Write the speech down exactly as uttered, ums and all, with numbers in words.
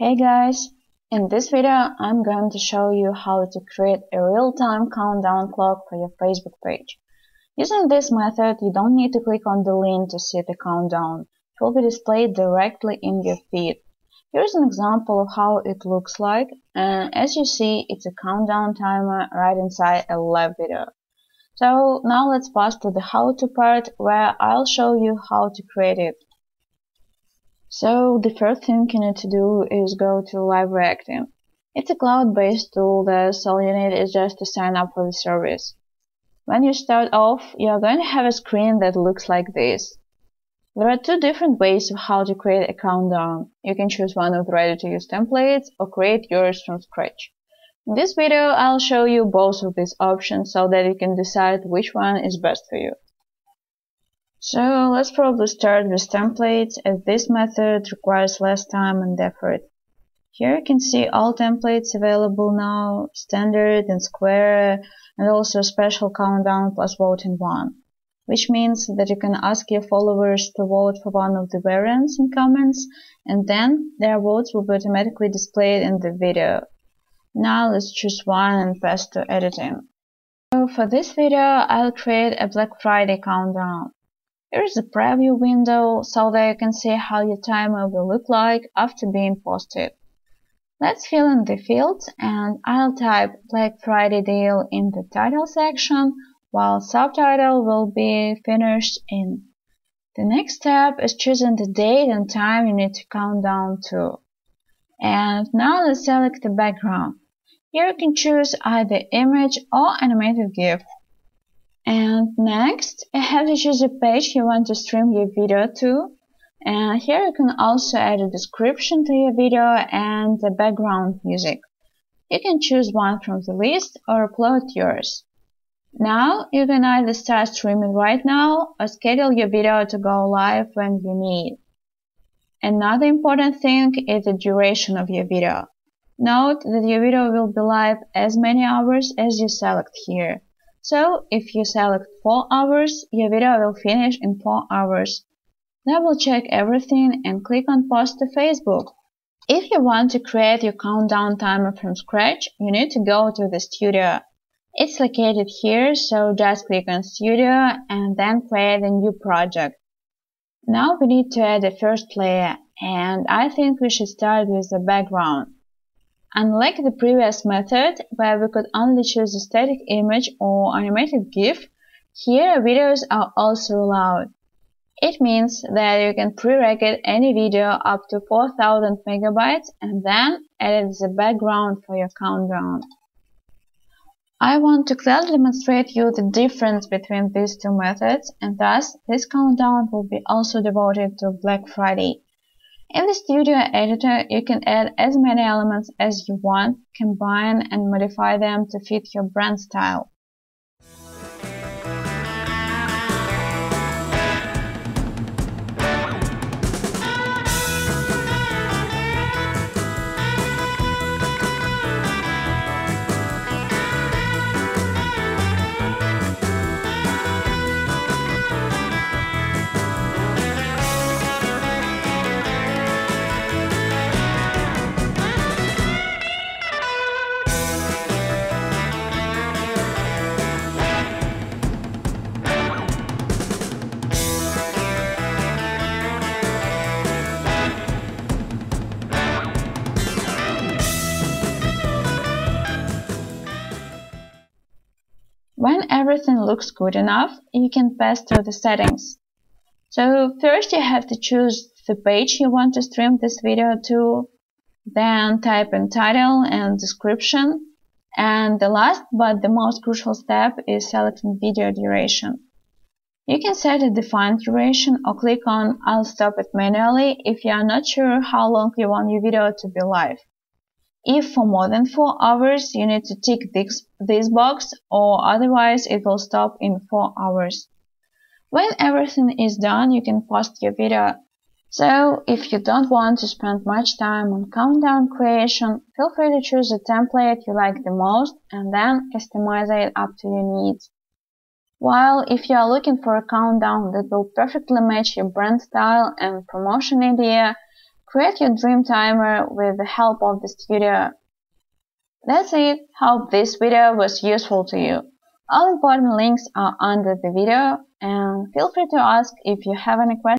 Hey guys, in this video I'm going to show you how to create a real-time countdown clock for your Facebook page. Using this method, you don't need to click on the link to see the countdown. It will be displayed directly in your feed. Here's an example of how it looks like, and as you see, it's a countdown timer right inside a live video. So now let's pass to the how-to part, where I'll show you how to create it. So the first thing you need to do is go to Live Reacting. It's a cloud-based tool, so all you need is just to sign up for the service. When you start off, you're going to have a screen that looks like this. There are two different ways of how to create a countdown. You can choose one of the ready-to-use templates or create yours from scratch. In this video, I'll show you both of these options so that you can decide which one is best for you. So let's probably start with templates, as this method requires less time and effort. Here you can see all templates available now, standard and square, and also special countdown plus voting one, which means that you can ask your followers to vote for one of the variants in comments, and then their votes will be automatically displayed in the video. Now let's choose one and pass to editing. So for this video, I'll create a Black Friday countdown. Here is a preview window, so that you can see how your timer will look like after being posted. Let's fill in the fields, and I'll type Black Friday deal in the title section, while subtitle will be finished in. The next step is choosing the date and time you need to count down to. And now let's select the background. Here you can choose either image or animated GIF. And next, you have to choose a page you want to stream your video to. And here you can also add a description to your video and the background music. You can choose one from the list or upload yours. Now you can either start streaming right now or schedule your video to go live when you need. Another important thing is the duration of your video. Note that your video will be live as many hours as you select here. So, if you select four hours, your video will finish in four hours. Double check everything and click on Post to Facebook. If you want to create your countdown timer from scratch, you need to go to the studio. It's located here, so just click on Studio and then create a new project. Now we need to add a first layer, and I think we should start with the background. Unlike the previous method, where we could only choose a static image or animated GIF, here videos are also allowed. It means that you can pre-record any video up to four thousand megabytes and then add it as a background for your countdown. I want to clearly demonstrate you the difference between these two methods, and thus this countdown will be also devoted to Black Friday. In the Studio Editor, you can add as many elements as you want, combine and modify them to fit your brand style. When everything looks good enough, you can pass to the settings. So first you have to choose the page you want to stream this video to, then type in title and description, and the last but the most crucial step is selecting video duration. You can set a defined duration or click on I'll stop it manually if you are not sure how long you want your video to be live. If for more than four hours, you need to tick this, this box, or otherwise it will stop in four hours. When everything is done, you can post your video. So, if you don't want to spend much time on countdown creation, feel free to choose a template you like the most and then customize it up to your needs. While if you are looking for a countdown that will perfectly match your brand style and promotion idea, Create your dream timer with the help of this video. That's it, hope this video was useful to you. All important links are under the video and feel free to ask if you have any questions.